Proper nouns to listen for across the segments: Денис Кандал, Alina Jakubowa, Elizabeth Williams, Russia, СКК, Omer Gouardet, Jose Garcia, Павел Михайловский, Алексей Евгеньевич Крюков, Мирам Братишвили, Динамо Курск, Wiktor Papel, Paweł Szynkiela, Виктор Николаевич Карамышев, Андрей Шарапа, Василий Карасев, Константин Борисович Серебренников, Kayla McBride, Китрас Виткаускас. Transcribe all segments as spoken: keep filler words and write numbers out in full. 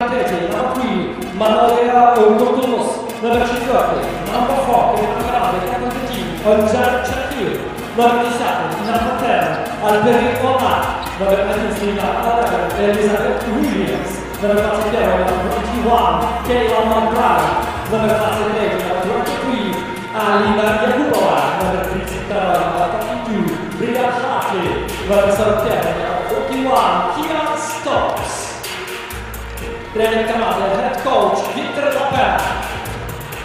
Na trzeciej, na chwili, Manolera Kotunos, numer czwarty, na Pochoty, na Prawy, na Kotyci, Olżar Czechil, numer dziesiąty, na Patera, Albery Ona, numer piętnaście, na Patera, Elizabeth Williams, numer dwadzieścia pięć, na dwadzieścia jeden, Kayla McBride, numer dwadzieścia pięć, na dwadzieścia trzy, Alina Jakubowa, numer trzydzieści dwa, na dwadzieścia dwa, Bria Szafy, numer czterdzieści pięć, na dwadzieścia jeden, Kira Stops. Trener Kamady, head coach Wiktor Papel,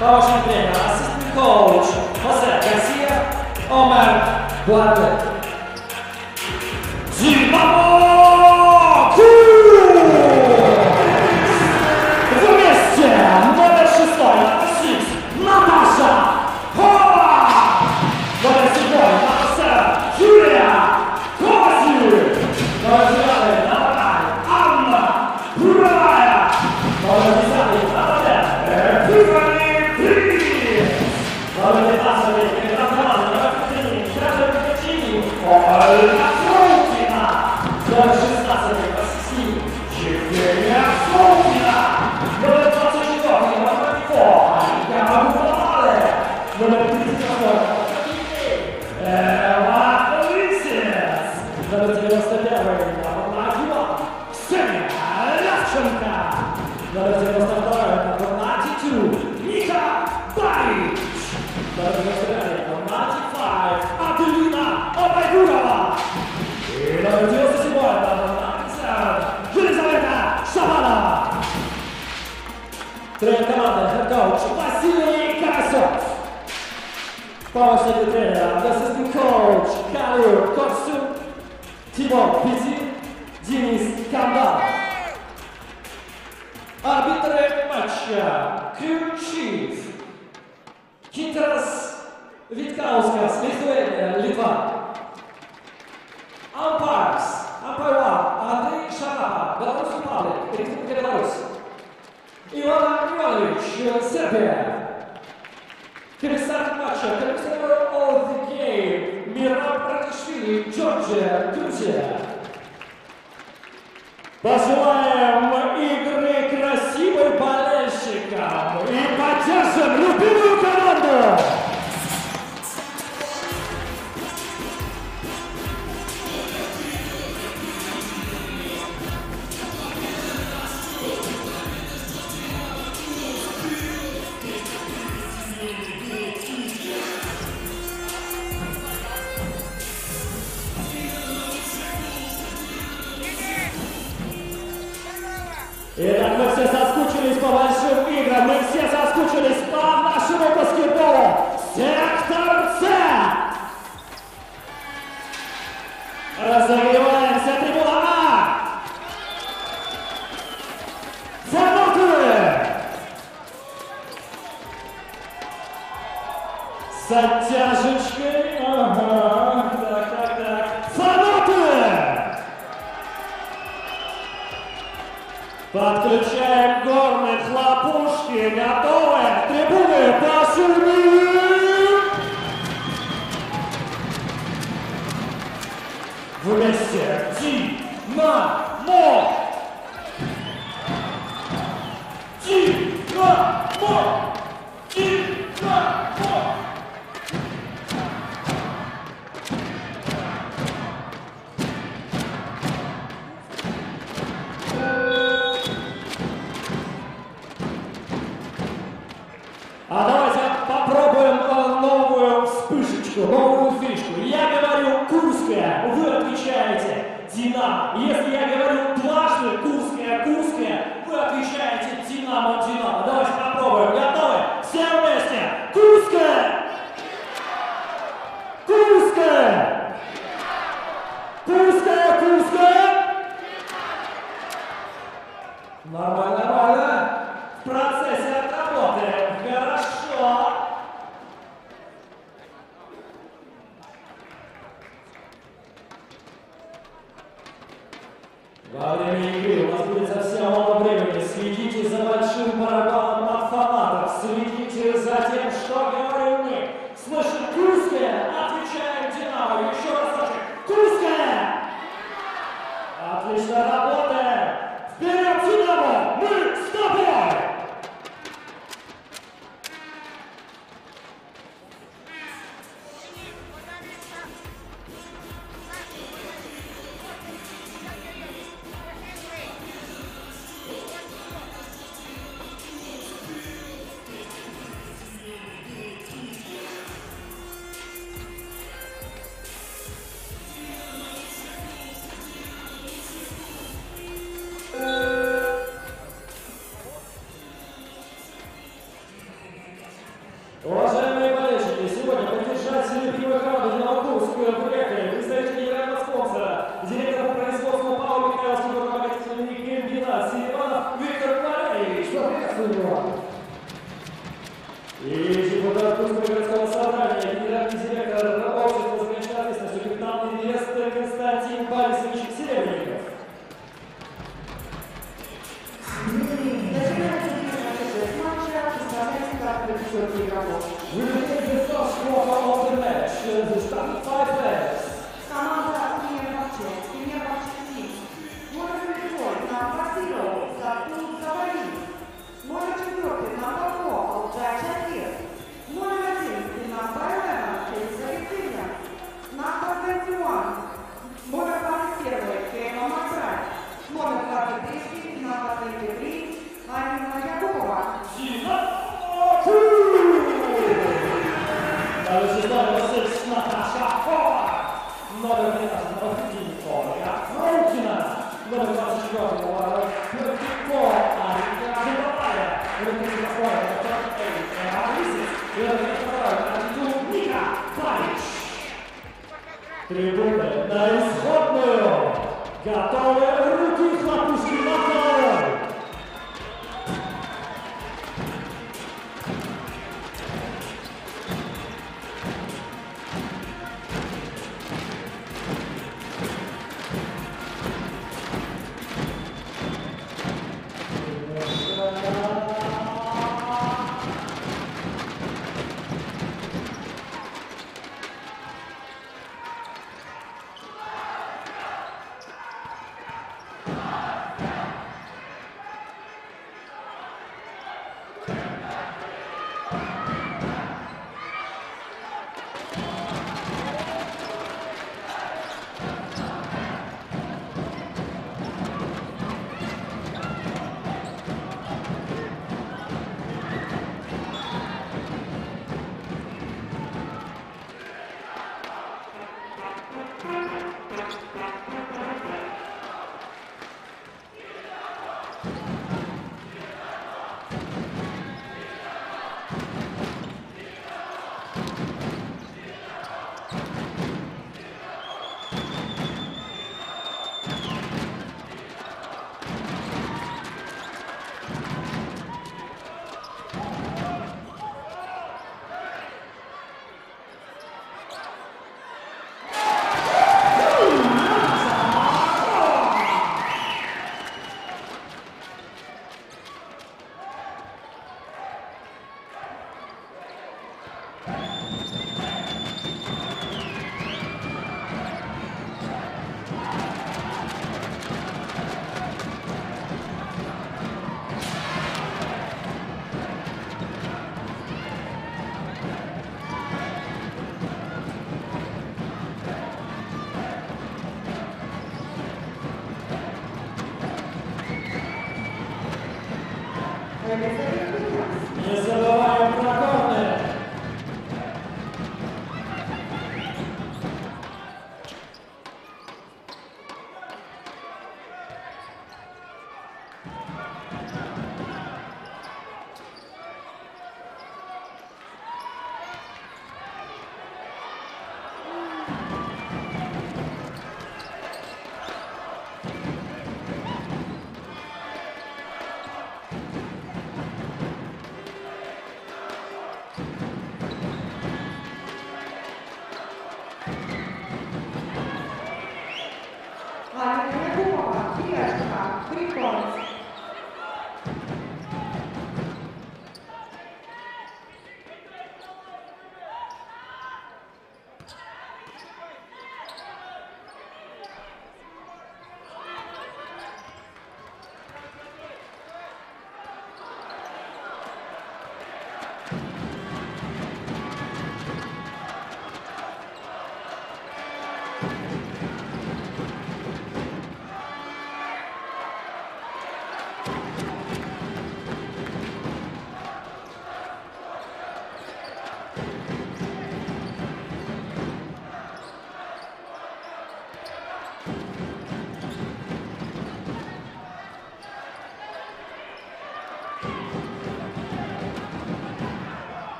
Paweł Szynkiela, assistant coach Jose Garcia, Omer Gouardet. Dimało Kurs! W mieście numer sześć, Natasza Hoła! Numer siedem, Natasza Julia Koziu! Numer dziewięć, Natasza Anna Brawa! Trener команды, head coach Василий Карасев. Помощник тренера, assistant coach Кару Корсу, Тимон Пизи, Денис Кандал. Арбитры матча Крючив, Китрас Виткаускас, Литвания, Литва. Ампарс, Ампайла, Андрей Шарапа, Беларусь Павлик, Республика Беларусь. Иван Иванович, Сербия. Перестарт матча, Перестарт of the game, Мирам Братишвили, Джорджия, Грузия. Пожелаем игры красивым болельщикам и поддержим любимую команду! Итак, мы все соскучились по большим играм, мы все соскучились по нашему баскетболу. Сектор С! Разогреваемся, трибуна А! Занутые! С оттяжечкой, ага, так, так, так. Подключаем горные хлопушки, готовы, трибуны, пошли! Вместе, Динамо! Динамо! Динамо! А давайте попробуем новую вспышечку, новую фишку. Я говорю «Курская», вы отвечаете «Динамо». Если я говорю дважды «Курская», «Курская», вы отвечаете «Динамо», «Динамо». Давайте попробуем. Готовы? Все вместе. «Курская». «Курская». «Курская», «Курская». Нормально, нормально. В процессе отработаем. Во время игры у вас будет совсем мало времени. Следите за большим барабаном от фанатов. Следите за... гостевой команды «Динамо Курск» приехали представители генерального спонсора, директора производства Павла Михайловского вспомогательного комбината «Селиванов» Виктор Павелович. Приветствую его. И депутат Курского городского собрания, генеральный директор рабочего законодательства, капитан инвестор Константин Борисович Серебренников. Трибуны на исходную. Готовы руки, хлопушки на голову.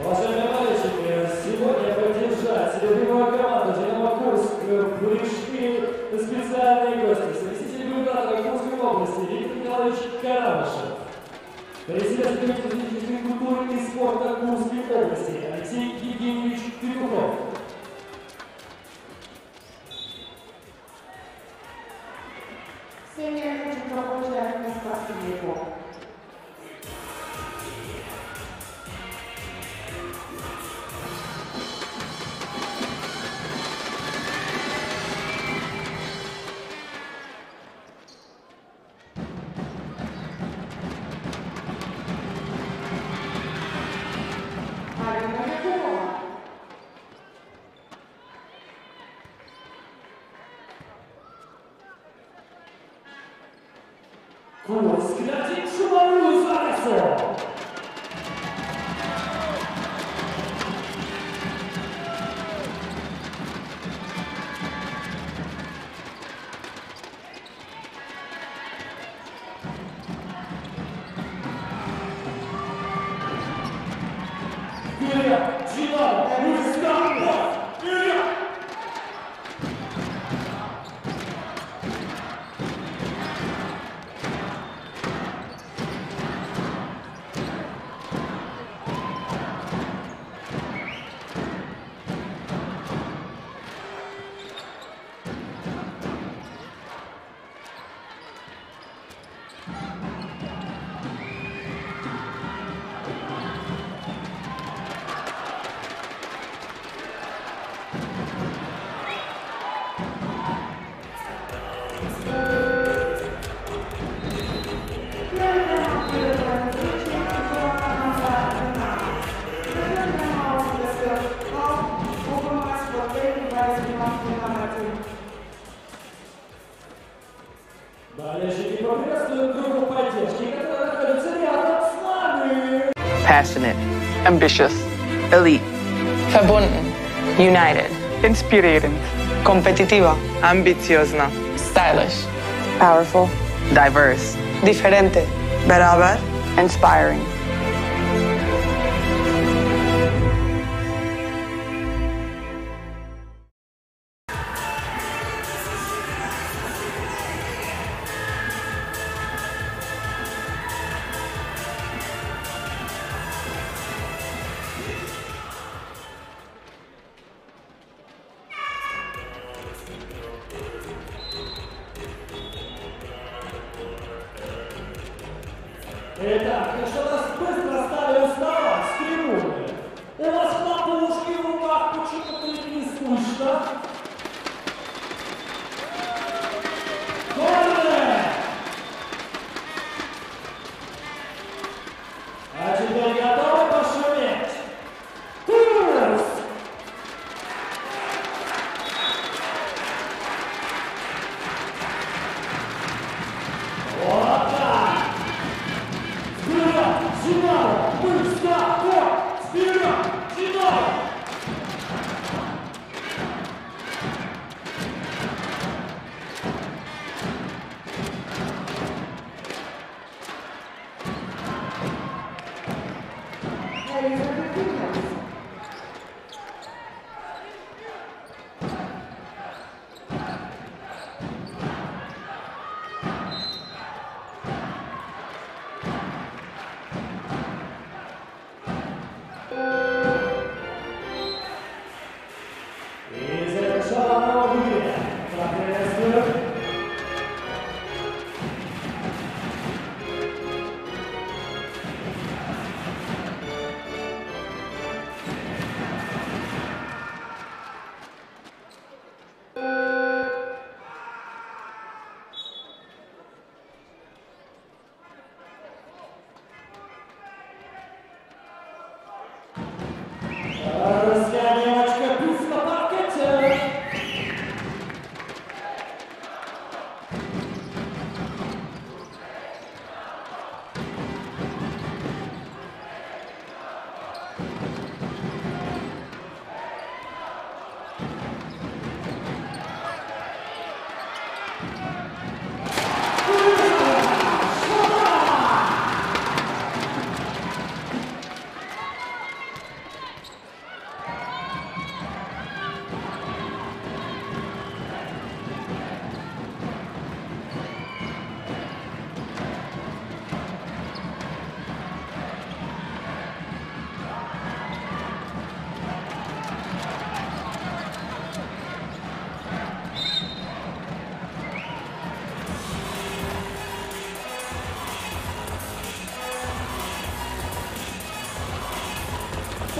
Уважаемые болельщики, сегодня поддержать любимую команду «Динамо Курск» пришли специальные гости. Заместитель губернатора Курской области Виктор Николаевич Карамышев, президент Комитета физической культуры и спорта Курской области Алексей Евгеньевич Крюков, Сеня Чукровожа Москва-Сибирь. Курск дадим шумовую завесу! Болельщики поприветствуют группу поддержки, которая находится рядом. passionate, ambitious, elite, verbunden, united, inspirierend, competitiva, ambiciozna, stylish, powerful, diverse, diferente, beraber, inspiring. Итак, ну что нас быстро стали уставать с трибуны. У вас хлопушки в руках, почему-то их не слышно. Гордые! А теперь готовы пошуметь? Курс! Вот так! Динамо! Быстро! Вперед! Динамо!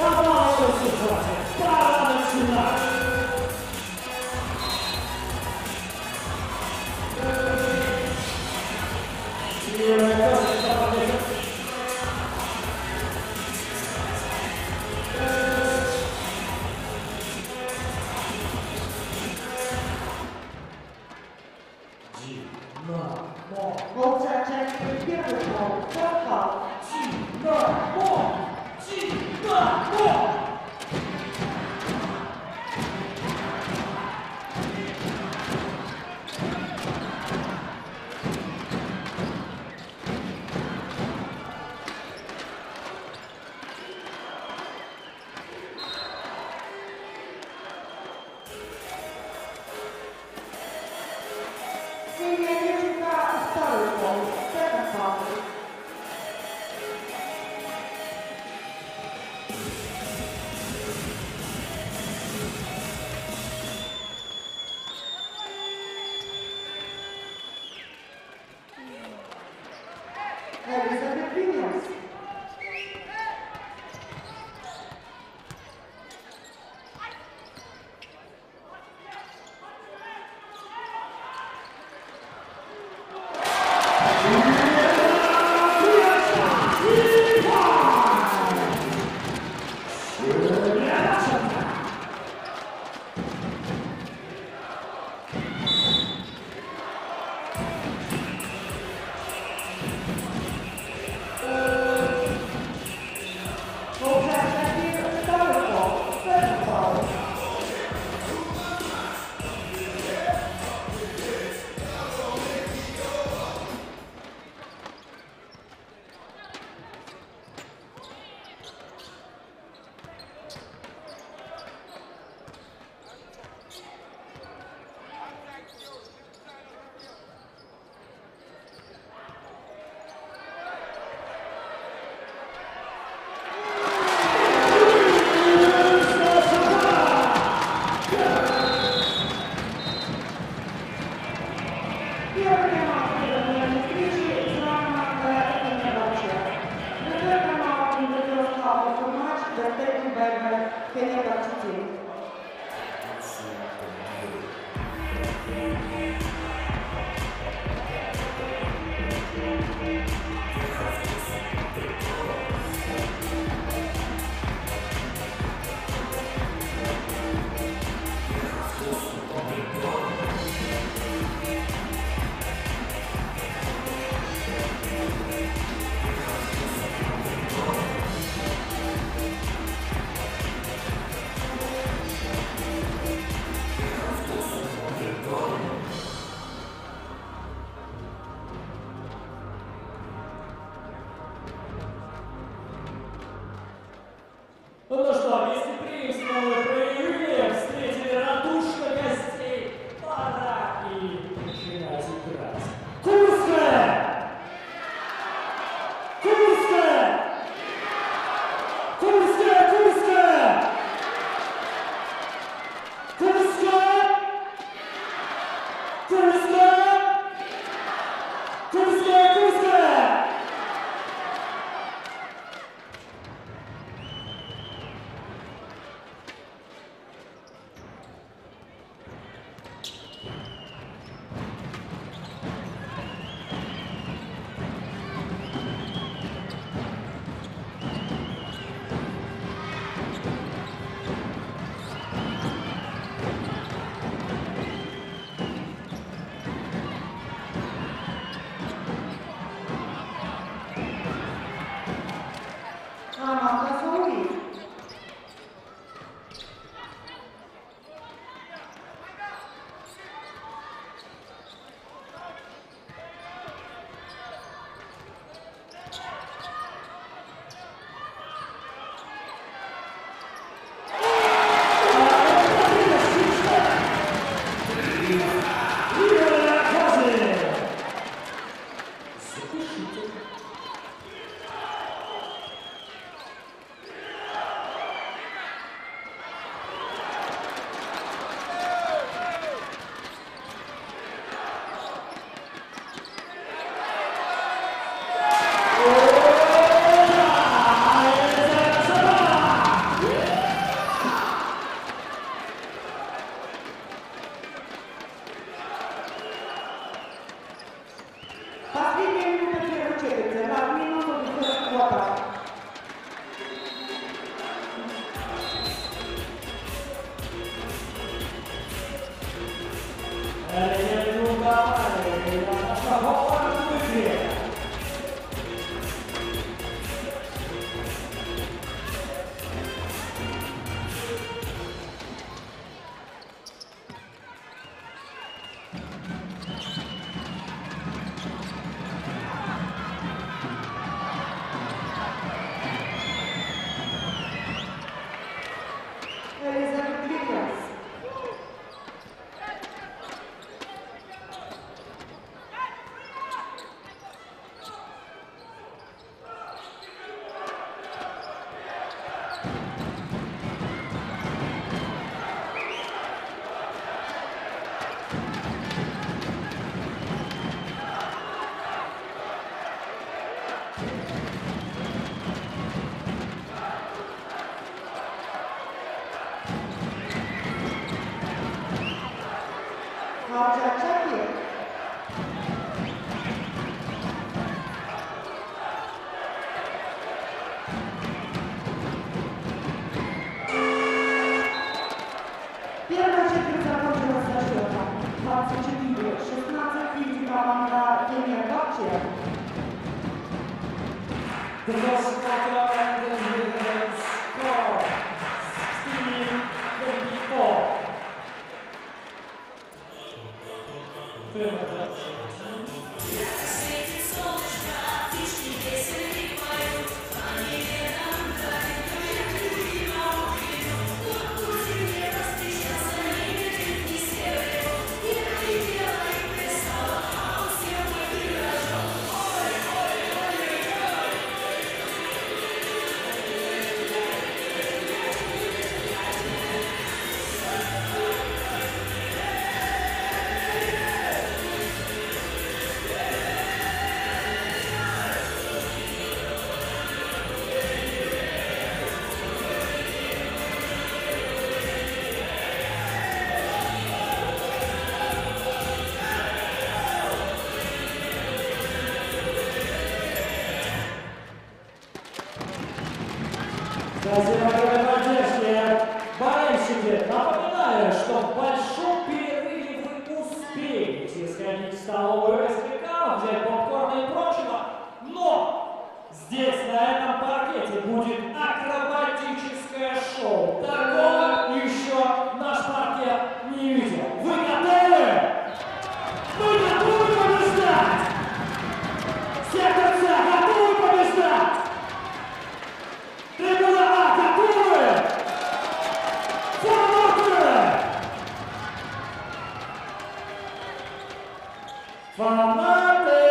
Редактор субтитров А.Семкин Корректор А.Егорова Спасибо, дорогие поддержки. Болельщики, напоминаю, что в большом перерыве вы успеете сходить в столовую СКК, взять попкорн и прочего, но здесь, на этом паркете, будет акробатическое шоу. Такого еще наш паркет не видел. Вы готовы? Вы готовы побеждать? Все друзья готовы побеждать? Трибуна А готовы? Фанаты! Фанаты!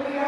Thank you.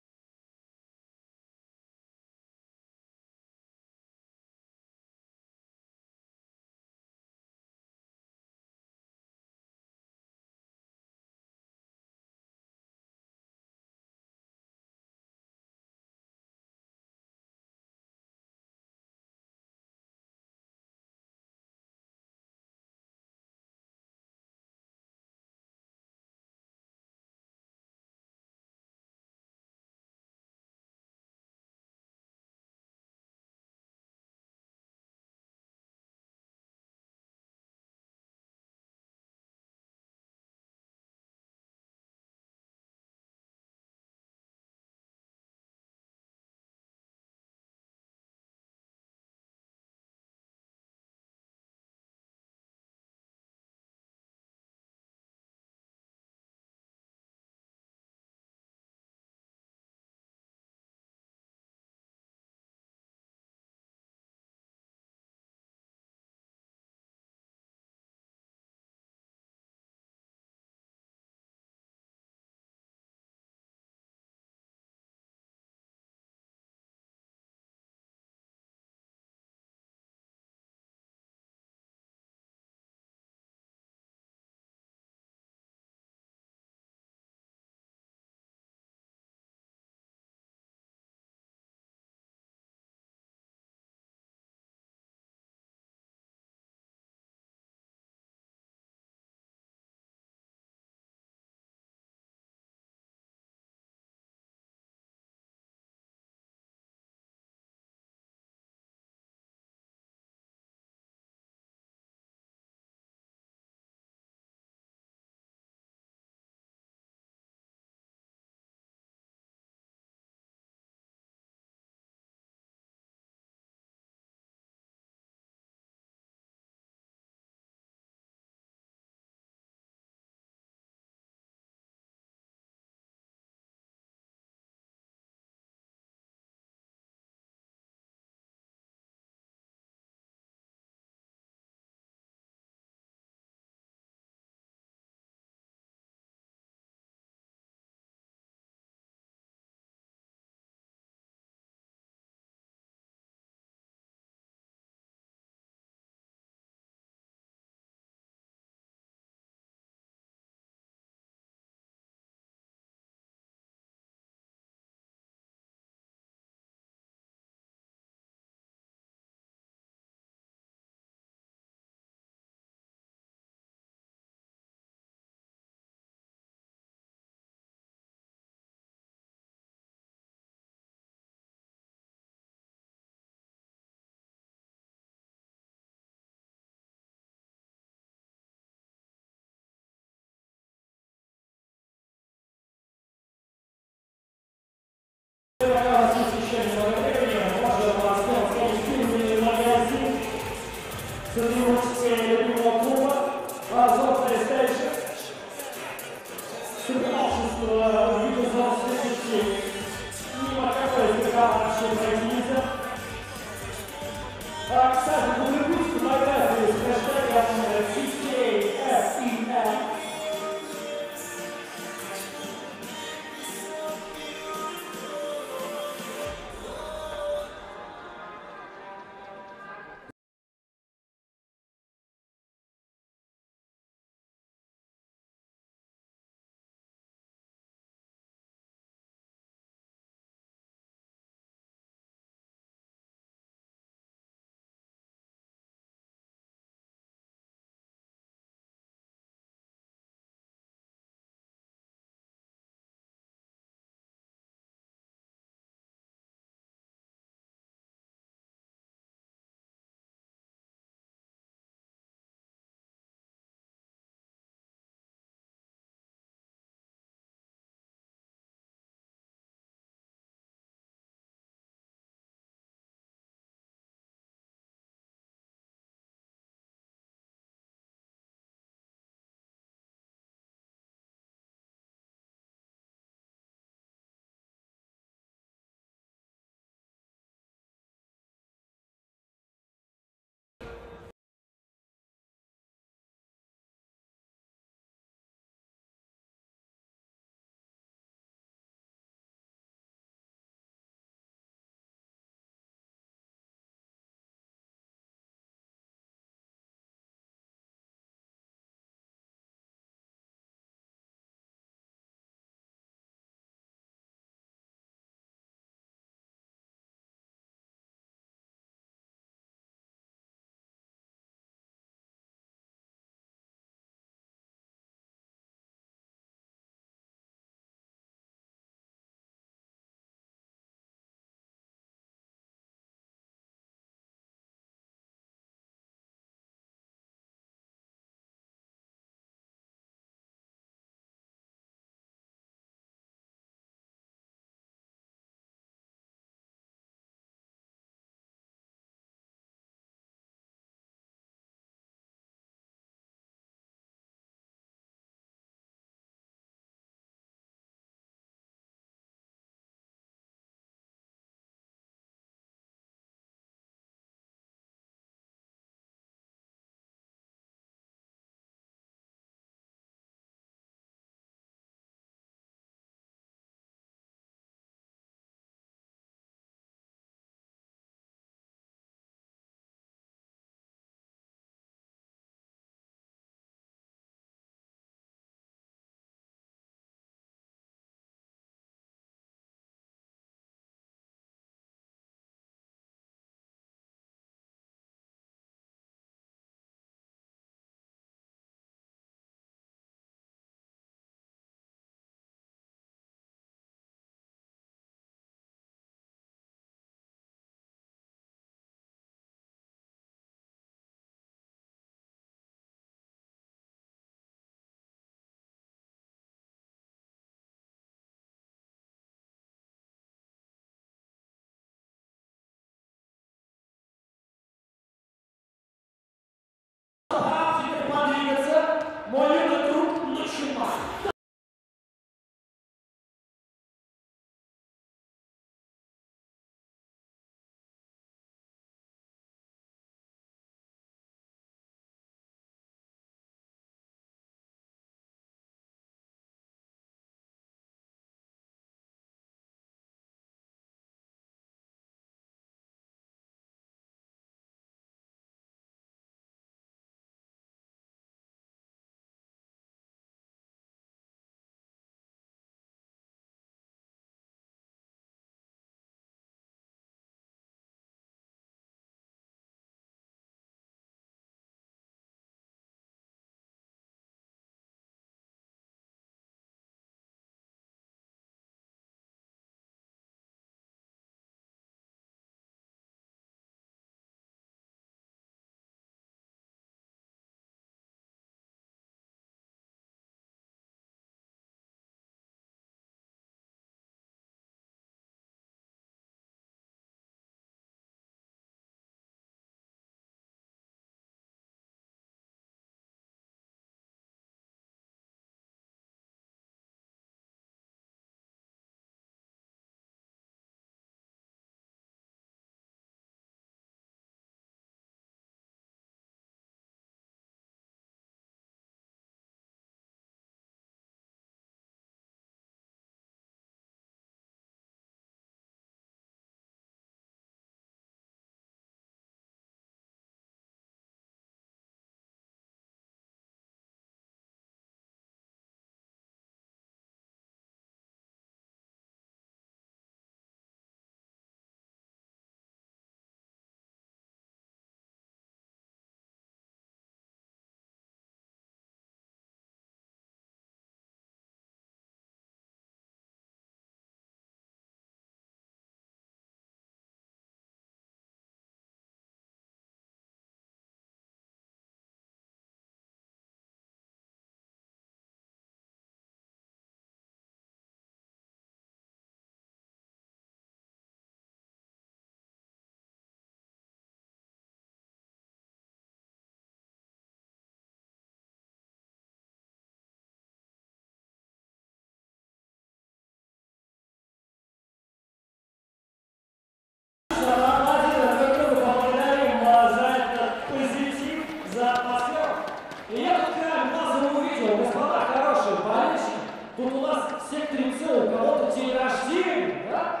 Ну, у нас все кринцы, у кого-то день рождения, да?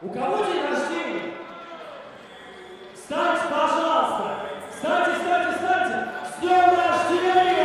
У кого день рождения? Встаньте, пожалуйста! Встаньте, встаньте, встаньте! С днем рождения!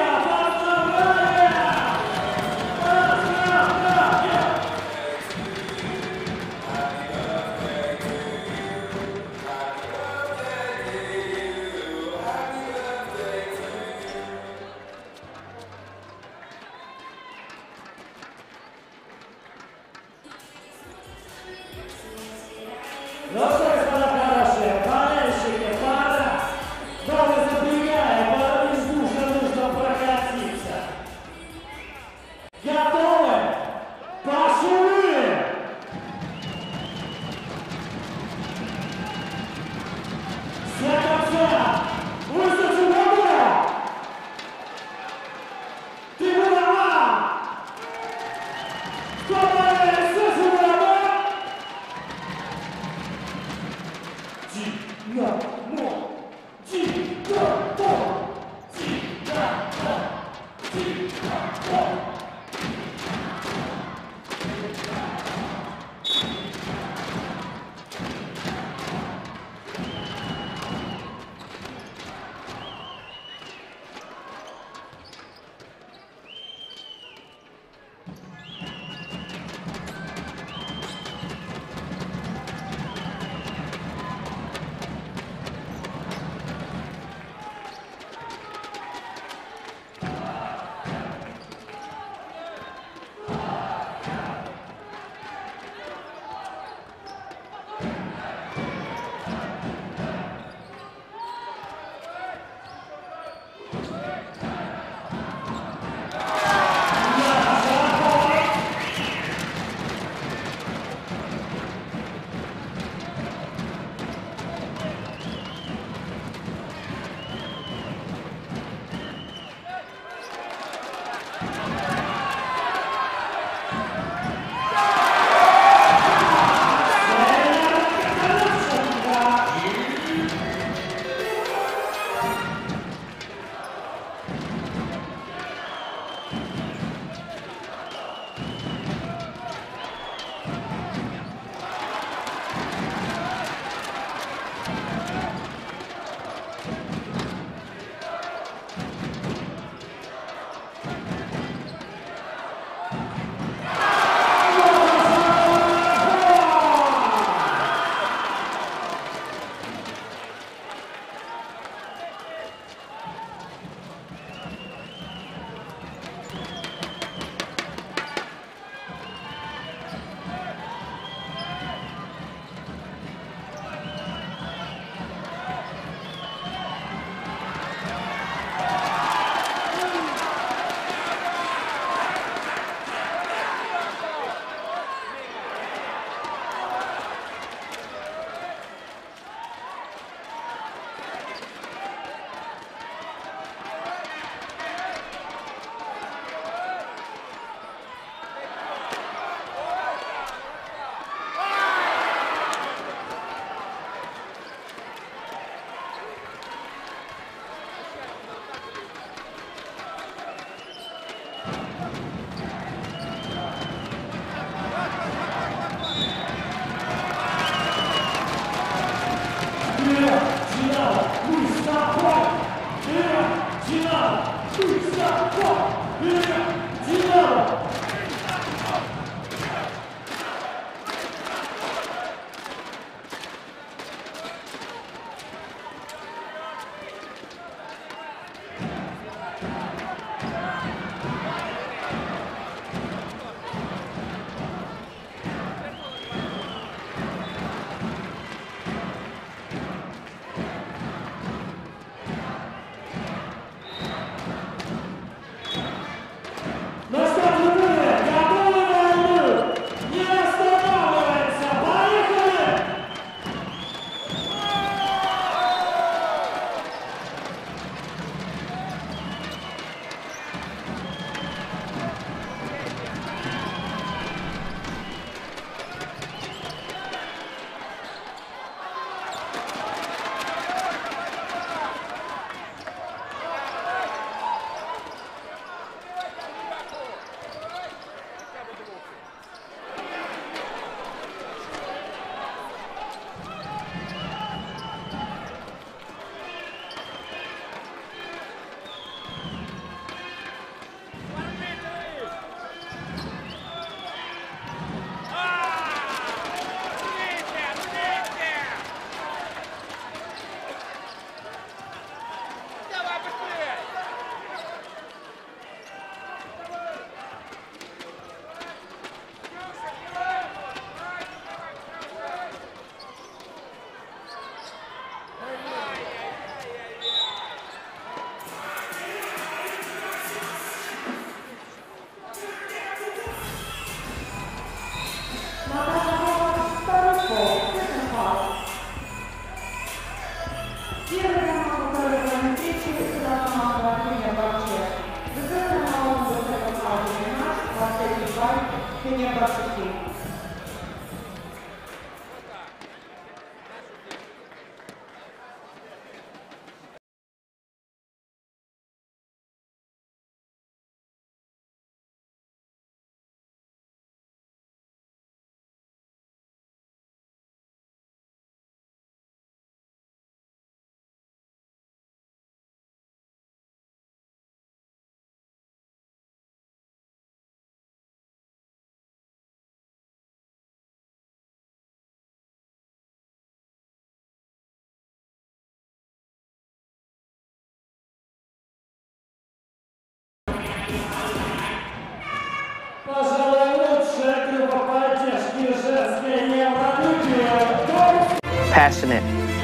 Passionate,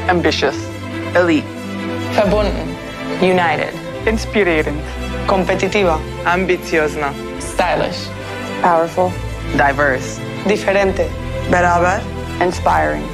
ambitious, elite, verbunden, united, inspirierend, competitiva, ambiciozna, stylish, powerful, diverse, diferente, beraber, inspiring.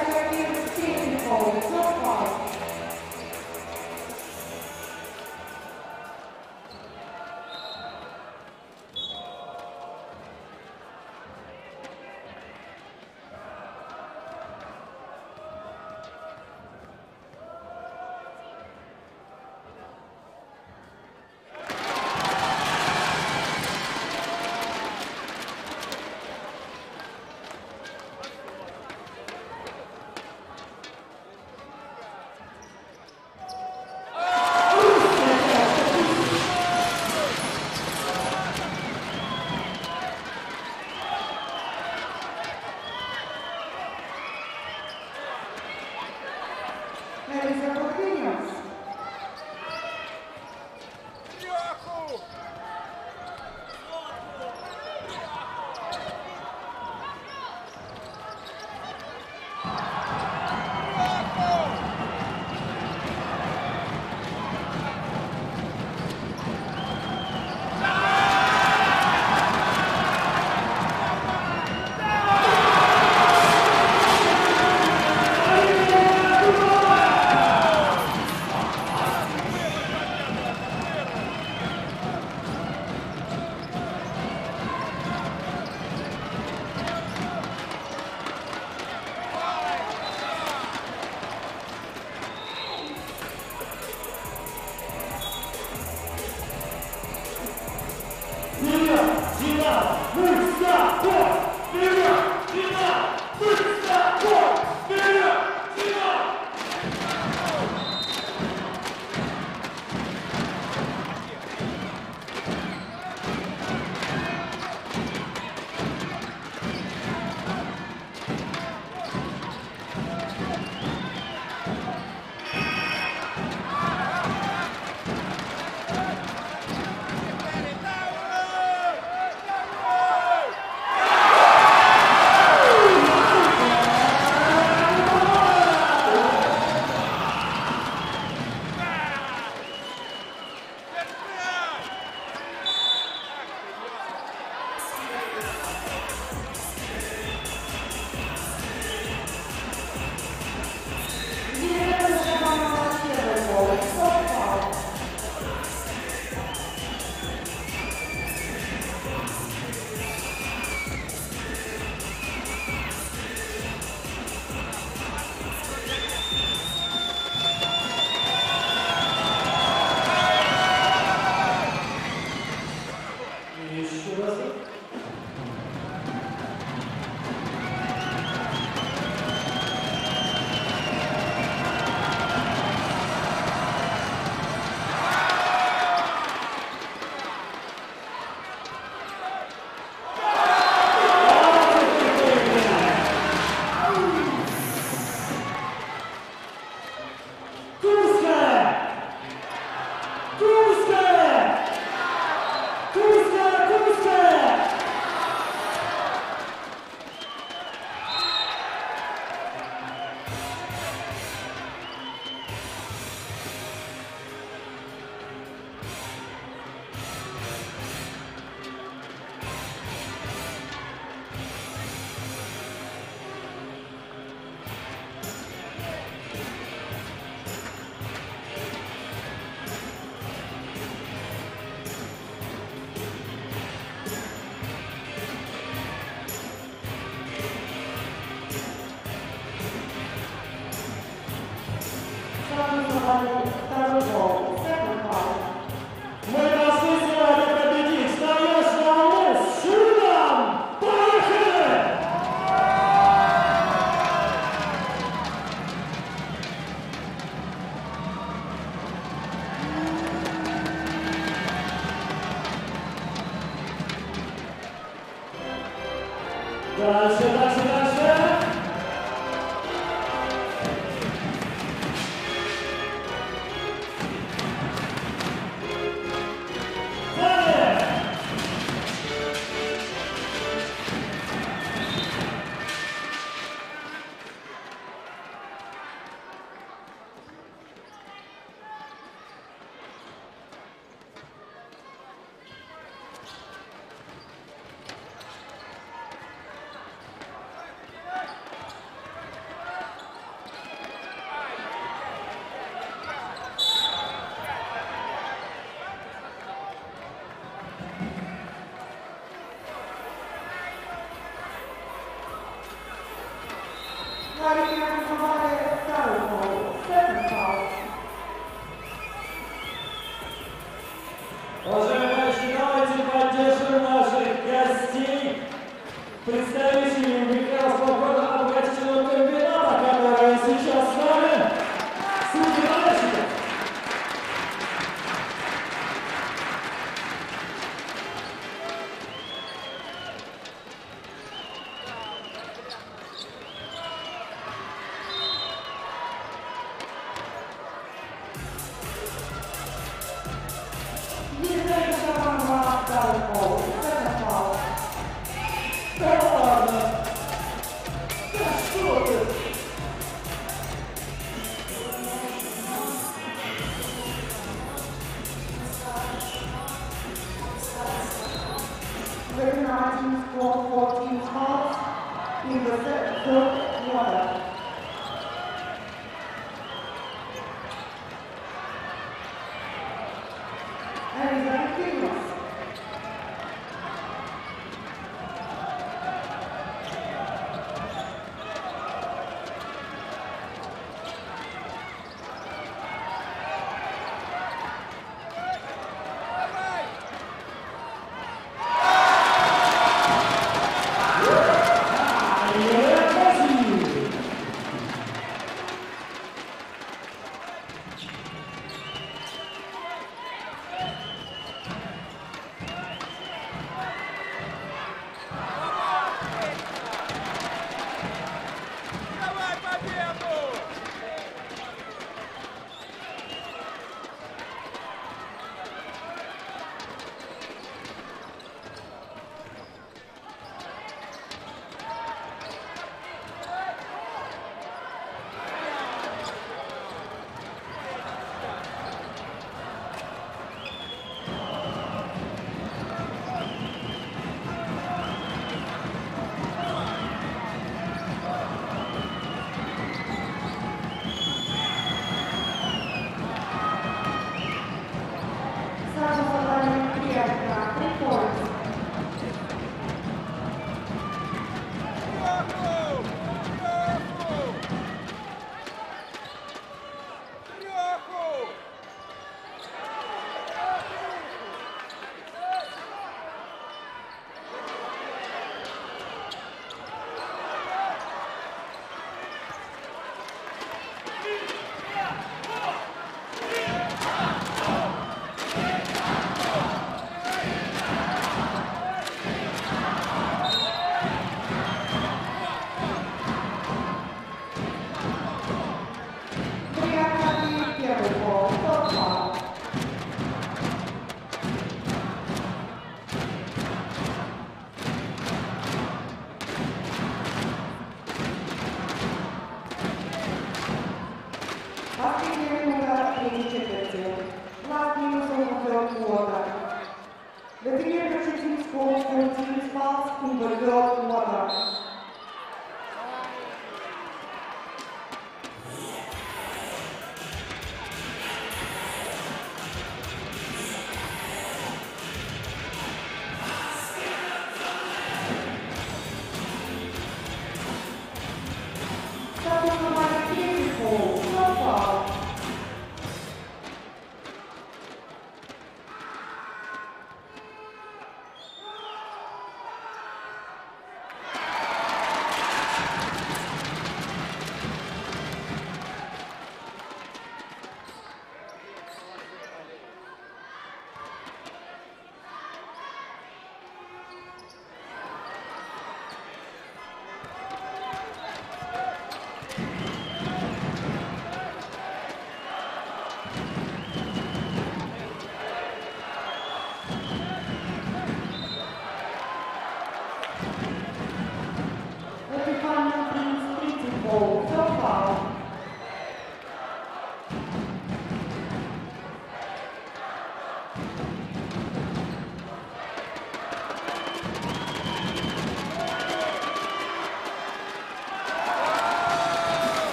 Okay. Дальше, дальше, дальше. Далее.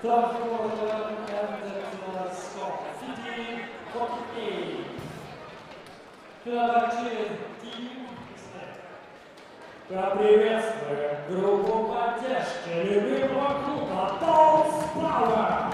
Club Florida and Scott City forty-eight. Club Team. Поприветствую группу поддержки любимого клуба Толл Справа.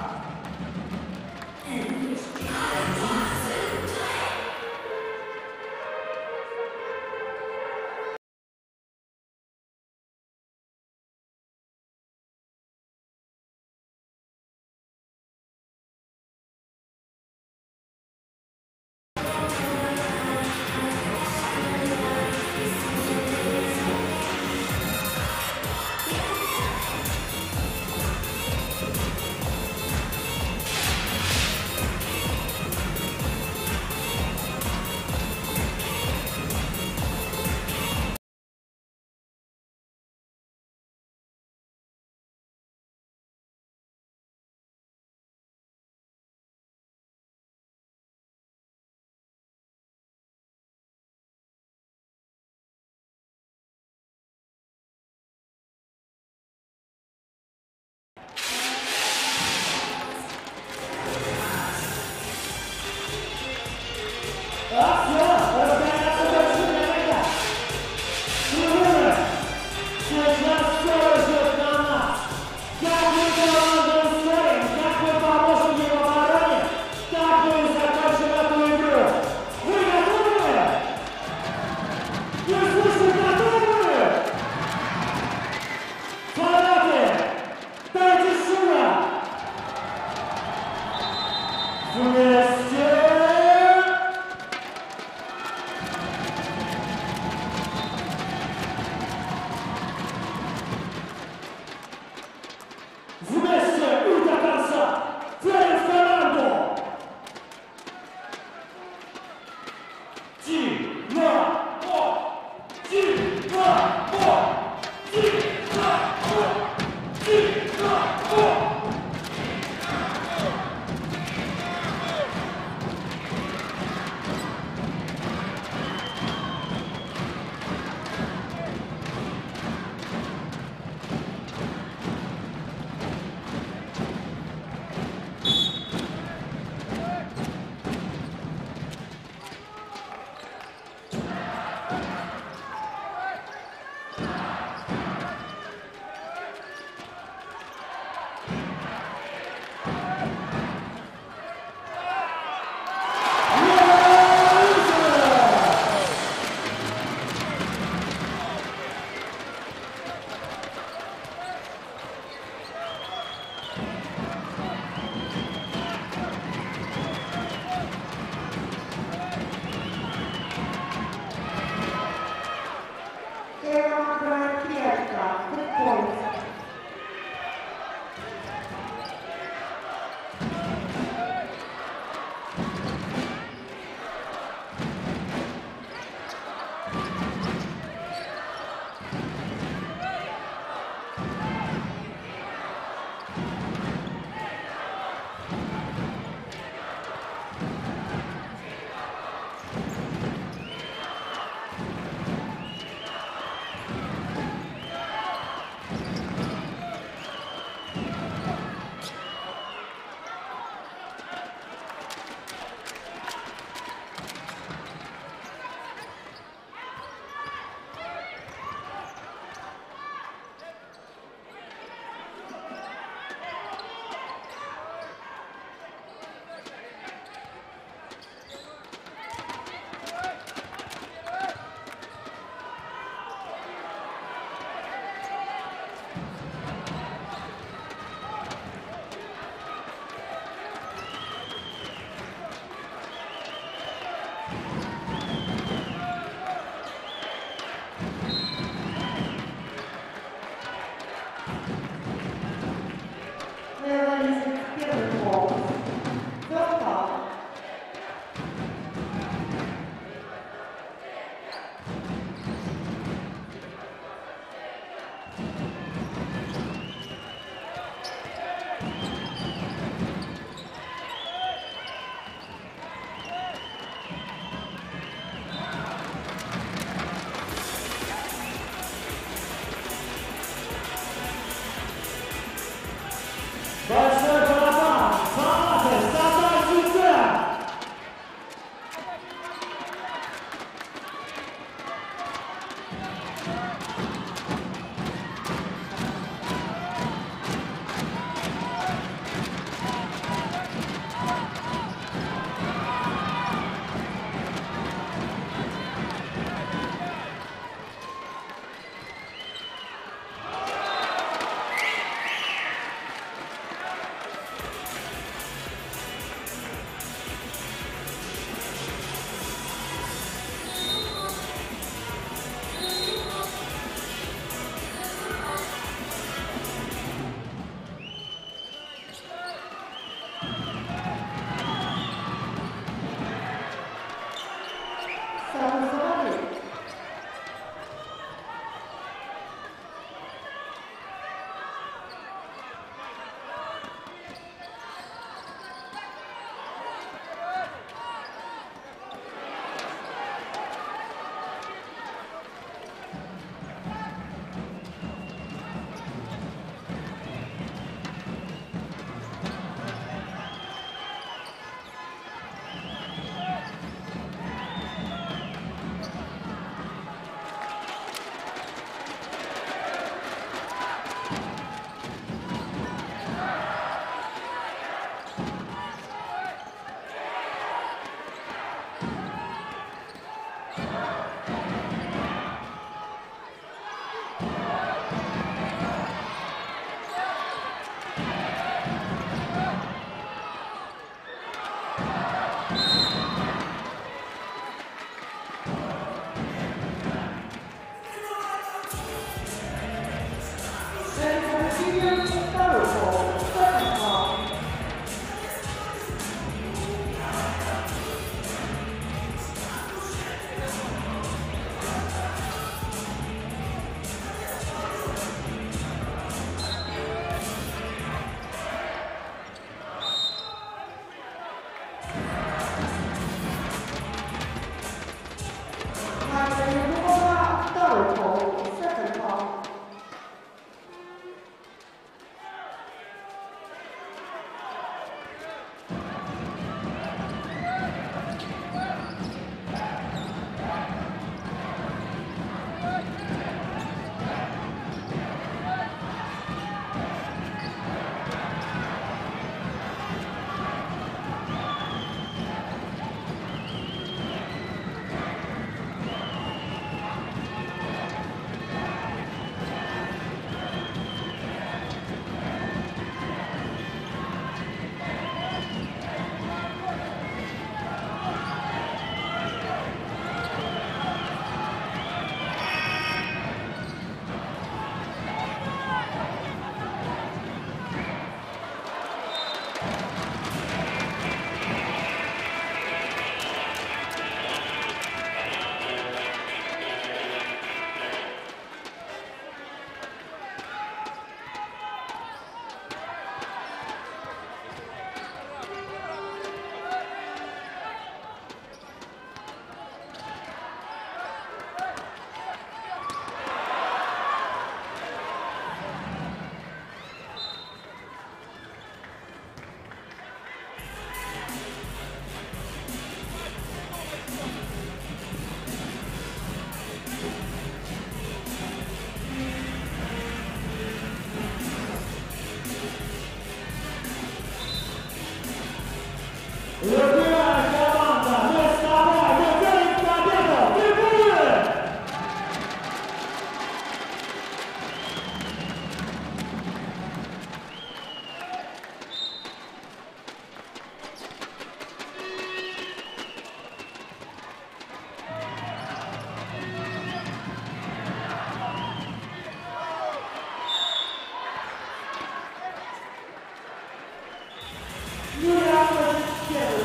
Thank you.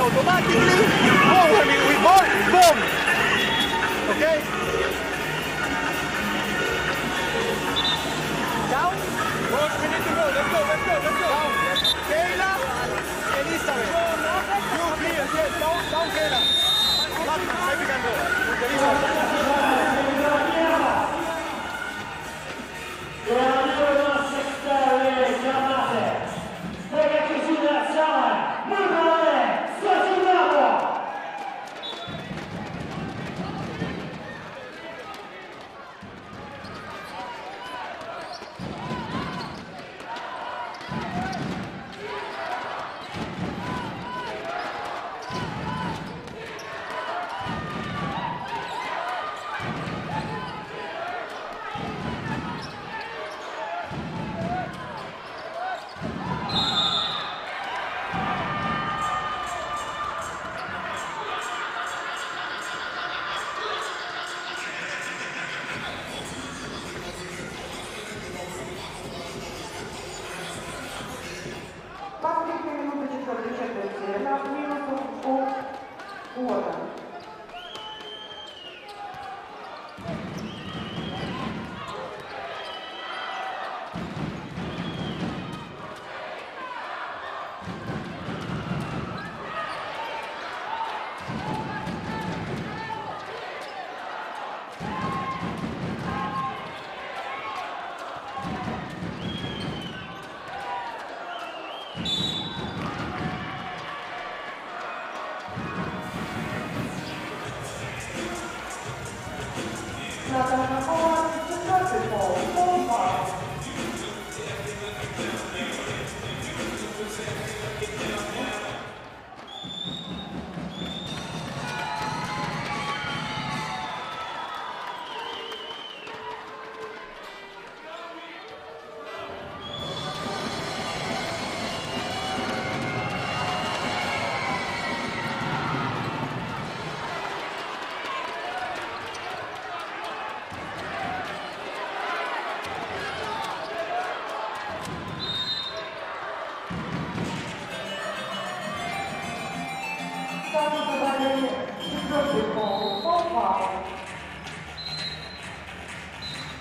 Automatically, oh, I mean, we mark, boom, okay? Down, one minute to go, let's go, let's go, let's go. Down, Kayla and Isabel. You clear, yes, down, down, Kayla. Not, maybe can go. There is one.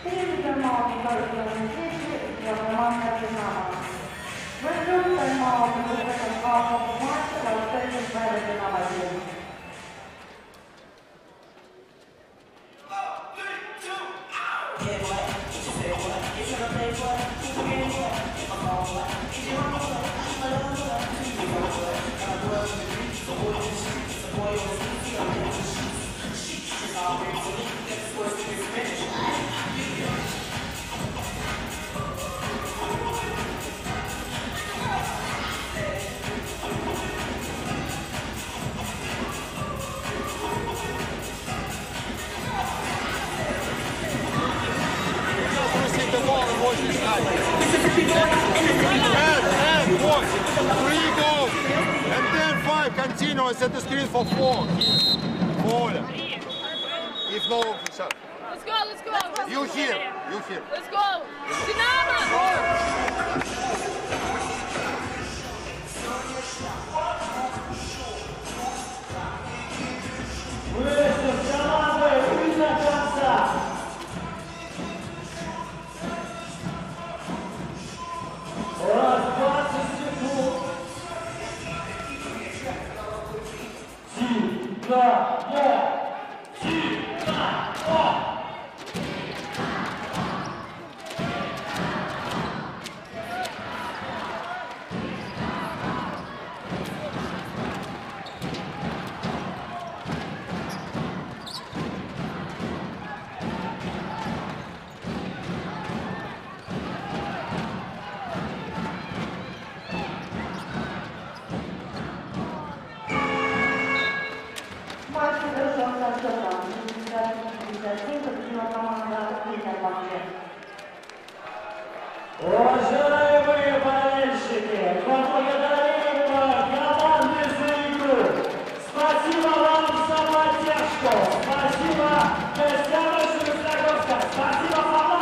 Firmy domowe korytarze dzieci i programowe Dynamo. Wygląda mało wysokowało płacę, ale też jest bardzo Dynamo dzieci. Continue and set the screen for four. Four. If no, let's go, let's go. You here, you here. Let's go. Dinamo! Уважаемые болельщики, поблагодарим команды за игру. Спасибо вам за поддержку. Спасибо гостям Красногорска. Спасибо, команда.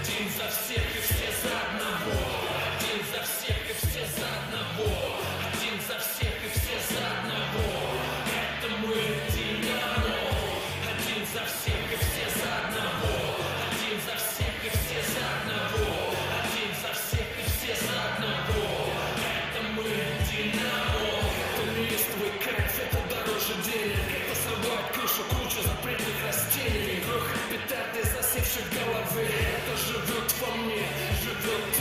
Один за всех и все за одного. Один за всех и все за одного. Один за всех и все за одного. Это мы Динамо. Один за всех и все за одного. Один за всех и все за одного. Один за всех и все за одного. Это мы Динамо. Это лист, твой кайф, это дороже денег. Это собой крышу кучу запретных растений. Круг петард из засевших головы. Живет во мне, живет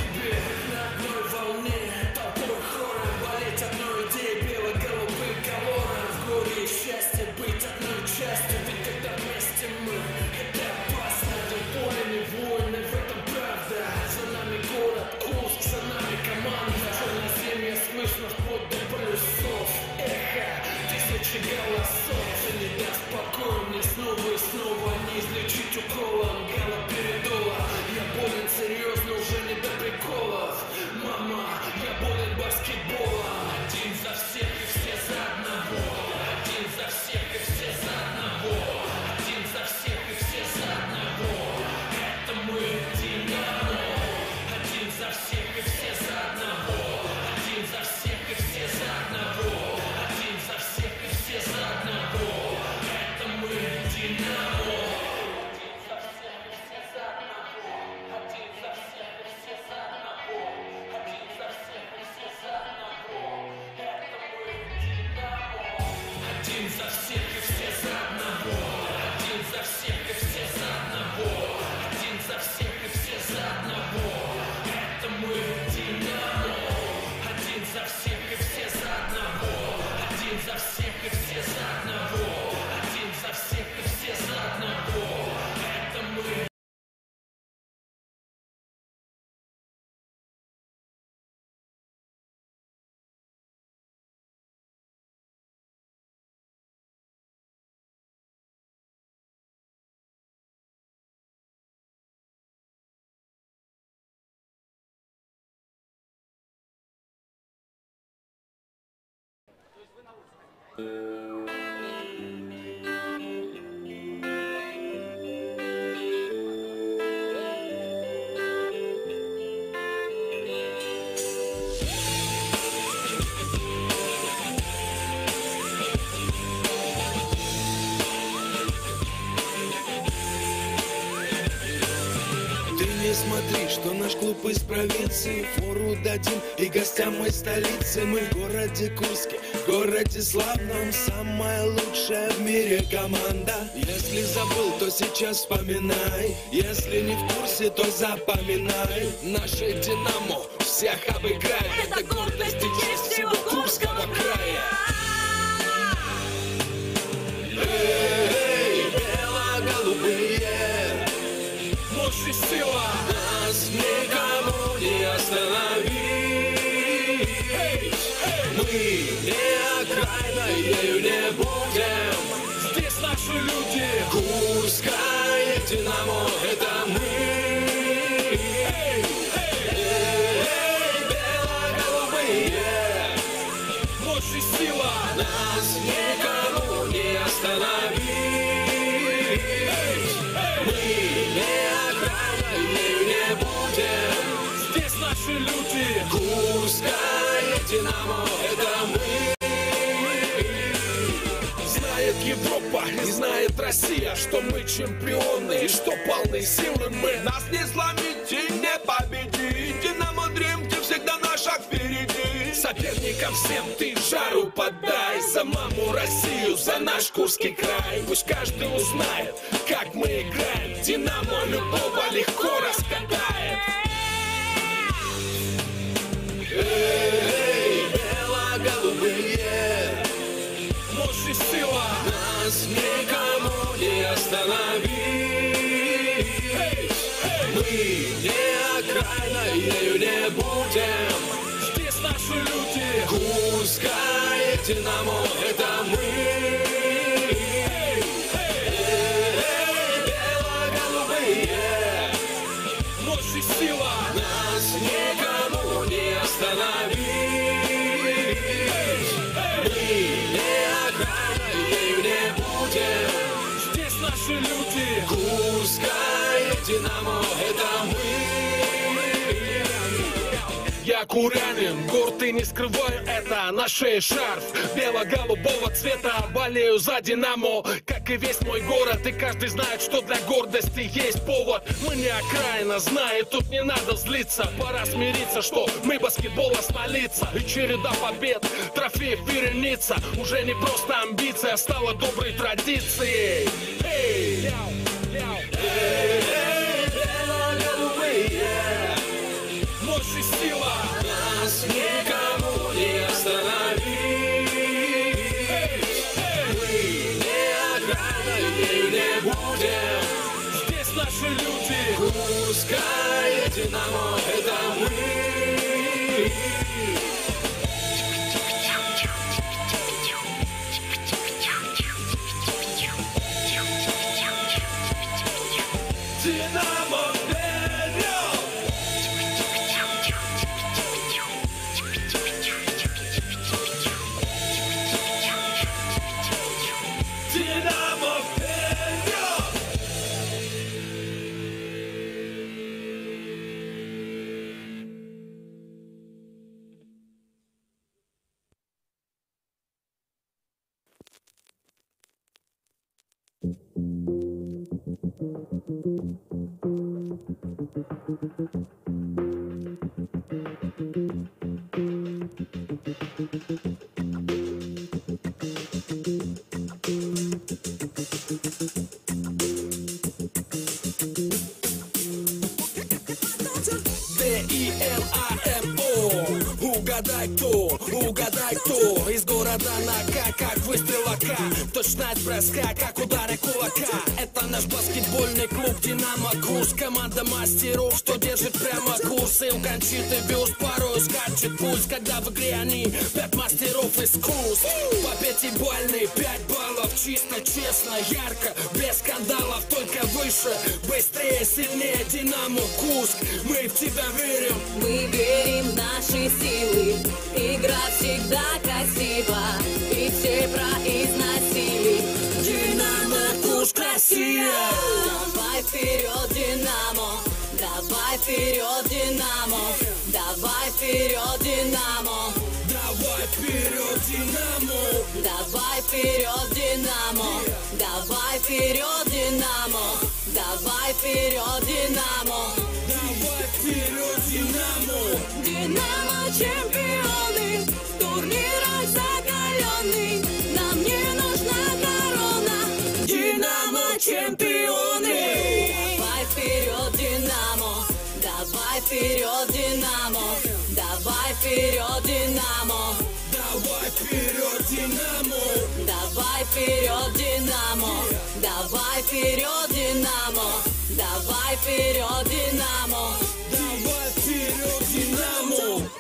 Смотри, что наш клуб из провинции, фору дадим и гостям из столицы. Мы в городе Курске, в городе славном, самая лучшая в мире команда. Если забыл, то сейчас вспоминай, если не в курсе, то запоминай. Наше Динамо всех обыграет, это гордость и честь всего Курского края. Эй, бело-голубые, мощь и сила, нас никому не остановить. Мы неокрайною не будем, здесь наши люди. Курское Динамо — это мы. Эй, бело-голубые, мощь и сила, нас никому не остановить. Мы не не будем, здесь наши люди. Курское Динамо — это мы. Знает Европа и знает Россия, что мы чемпионы и что полны силы мы. Нас не сломить и не победить, Динамо Дрим, ты всегда на шаг впереди. Соперникам всем ты жару подай, за маму Россию, за наш Курский край. Пусть каждый узнает, как мы играем, Динамо любого легко раскатает. Эй, бело-голубые, мощь и сила, нас никому не остановить. Мы неокрайною не будем, здесь наши люди. Курское Динамо — это мы. Сила, нас никому не остановить. Мы неокрайною не будем, здесь наши люди. Курское Динамо — это мы. Я курянин, горд и не скрываю это, на шее шарф бело-голубого цвета, болею за Динамо, как и весь мой город, и каждый знает, что для гордости есть повод. Мы не окраина, знает, тут не надо злиться, пора смириться, что мы баскетбола столица, и череда побед, трофеев вереница, уже не просто амбиция, стала доброй традицией. Эй! Мощь и сила, нас никому не остановить. Мы неокрайною не будем, здесь наши люди. Курское Динамо — это мы. Динамо! Угадай кто, угадай кто, из города нога, как выстрел ока, точность броска, как удары кулака. Это наш баскетбольный клуб Динамо Курск, команда мастеров, что держит прямо курс. И у Кончиты бюст порой скачет пульс, когда в игре они пять мастеров из Курска. По пятибалльной пять баллов, чисто, честно, ярко, без скандалов, только выше, быстрее, сильнее, Динамо Курск. Мы в тебя верим, мы верим в наши силы. Игра всегда красива, и все произносили: Динамо Курск, Россия! Давай вперед, Динамо! Давай вперед, Динамо! Давай вперед, Динамо! Давай вперед, Динамо! Давай вперед, Динамо! Давай вперед, Динамо! Давай вперед, Динамо! Давай вперед, Динамо! Динамо чемпионы, в турнирах закаленный, нам не нужна корона. Динамо чемпионы! Давай вперед, Динамо! Давай вперед, Динамо! Давай вперед, Динамо! Давай вперед, Динамо! Давай вперед, Динамо! Давай вперед, Динамо! Давай вперед, Динамо! Давай вперед, Динамо!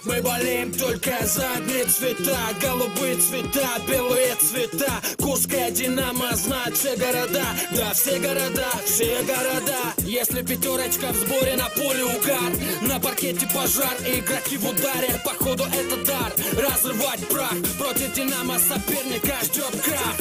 Мы болеем только за одни цвета, голубые цвета, белые цвета. Курская Динамо знает все города, да все города, все города. Если пятерочка в сборе, на поле угар, на паркете пожар, игроки в ударе, походу это дар. Разрывать прах, против Динамо соперника ждет крах.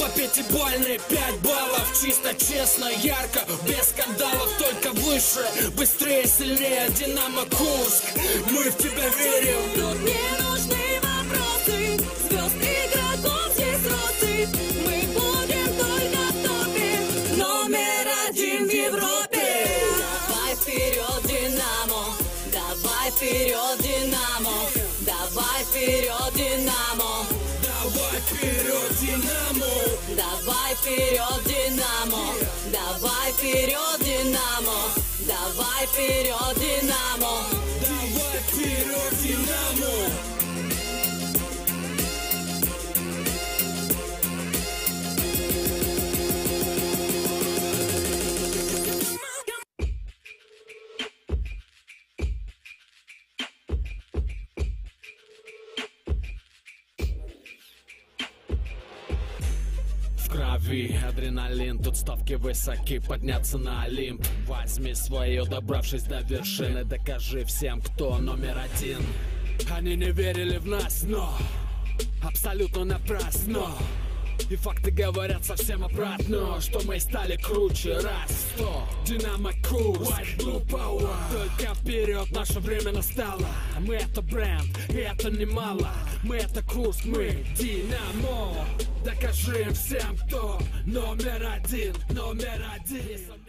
По пятибалльной пять баллов, чисто, честно, ярко, без скандалов, только выше, быстрее, сильнее, Динамо Курск, мы в тебя верим. Тут не нужны вопросы, звезд игроков здесь росы, мы будем только в топе, номер один в Европе. Давай вперед, Динамо, давай вперед, Динамо, давай вперед, Динамо. Давай вперед, Динамо! Давай вперед, Динамо! Давай вперед, Динамо! Давай вперед, Динамо! Давай вперед, Динамо! Адреналин, тут ставки высоки, подняться на Олимп. Возьми свое, добравшись до вершины, докажи всем, кто номер один. Они не верили в нас, но абсолютно напрасно. И факты говорят совсем обратно, что мы стали круче раз сто. Динамо Курск, White Blue Power. Только вперед, наше время настало. Мы это бренд, и это немало. Мы это Курск, мы Динамо. Докажи им всем, кто номер один, номер один.